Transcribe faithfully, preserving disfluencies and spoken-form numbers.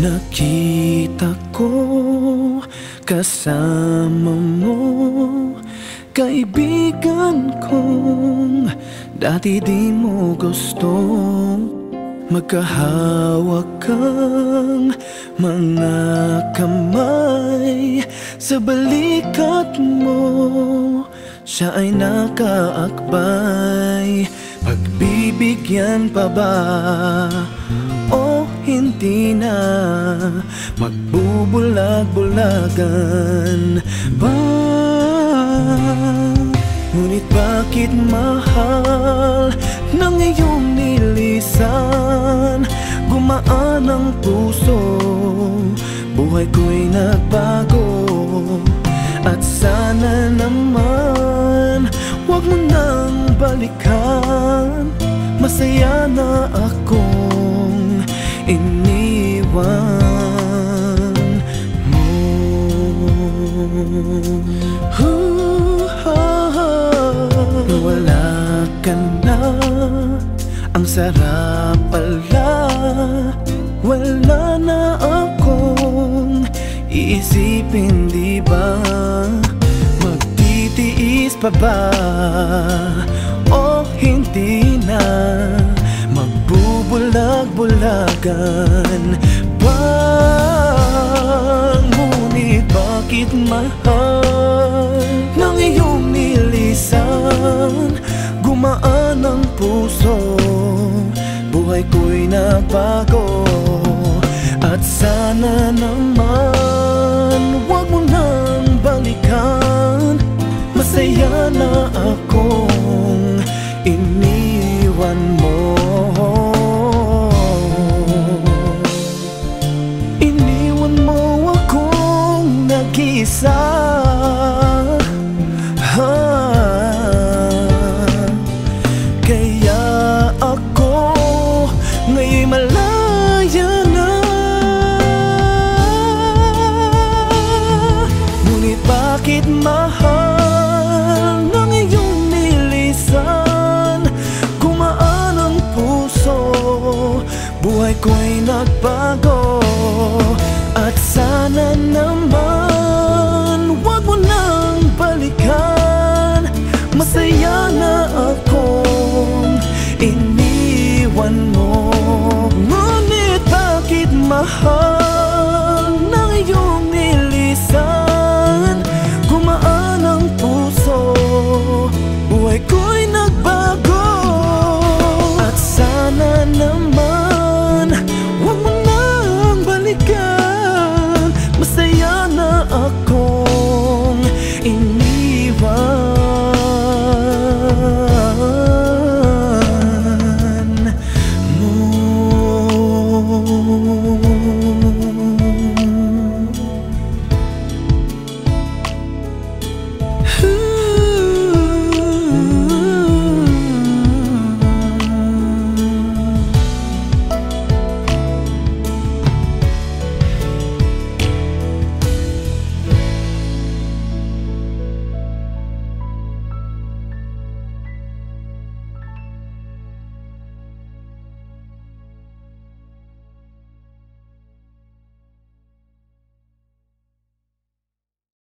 Nakita ko kasama mo, kaibigan kong dati di mo gustong magkahawak kang mga kamay. Sa balikat mo, siya ay nakaakbay. Pagbibigyan pa ba? Hindi na magbubulag-bulagan ba? Ngunit bakit mahal ng iyong nilisan? Gumaan ang puso, buhay ko'y nagbago. At sana naman huwag mo nang balikan. Masaya na akong iniwan mo. Nawala ka na, ang sarap pala. Wala na akong iisipin, di ba? Magtitiis pa ba? O hindi na bulag-bulagan ba? Ngunit bakit mahal ng iyong nilisan? Gumaan ang puso, buhay ko'y nabago. At sana naman huwag mo nang balikan. Masaya na akong iniwan mo. Iniwan mo akong nag-isa.